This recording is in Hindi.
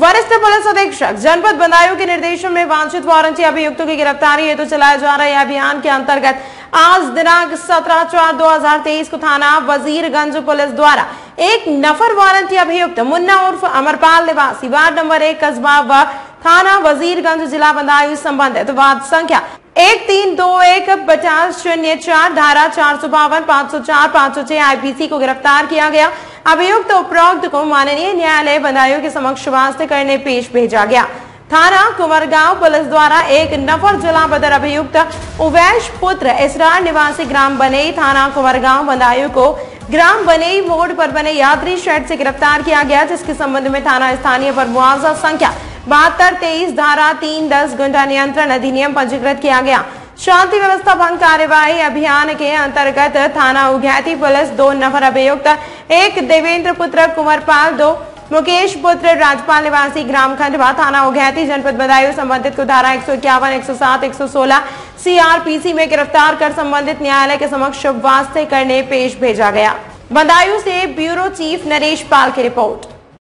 वरिष्ठ पुलिस अधीक्षक जनपद बदायूं के निर्देशों में वांछित वारंटी अभियुक्तों की गिरफ्तारी हेतु तो चलाया जा रहा है अभियान के अंतर्गत आज दिनांक 17/4/2023 को थाना वजीरगंज पुलिस द्वारा एक नफर वारंटी अभियुक्त मुन्ना उर्फ अमरपाल निवासी वार्ड नंबर 1 कस्बा व थाना वजीरगंज जिला बदायूं संबंधित वाद संख्या 1321/50/04 धारा 452 504 506 आईपीसी को गिरफ्तार किया गया। अभियुक्त तो उपरोक्त को माननीय न्यायालय बदायूं के समक्ष वास्ते करने पेश भेजा गया। थाना कुंवरगांव पुलिस द्वारा एक नफर जिला बदर अभियुक्त उवैश पुत्र इसरार निवासी ग्राम बनेई थाना कुंवरगांव बदायूं को ग्राम बनेई मोड़ पर बने यात्री शेड से गिरफ्तार किया गया, जिसके संबंध में थाना स्थानीय पर मुआवजा संख्या 7223 धारा 310 गुण्डा नियन्त्रण अधिनियम पंजीकृत किया गया। शांति व्यवस्था भंग कार्यवाही अभियान के अंतर्गत थाना उघैती पुलिस 2 नफर अभियुक्त 1 देवेंद्र पुत्र कुंवरपाल 2 मुकेश पुत्र राजपाल निवासी ग्राम खंडवा थाना उघैती जनपद बदायूं संबंधित को धारा 151 107 116 सीआरपीसी में गिरफ्तार कर संबंधित न्यायालय के समक्ष वास्ते करने पेश भेजा गया। बदायूं से ब्यूरो चीफ नरेश पाल की रिपोर्ट।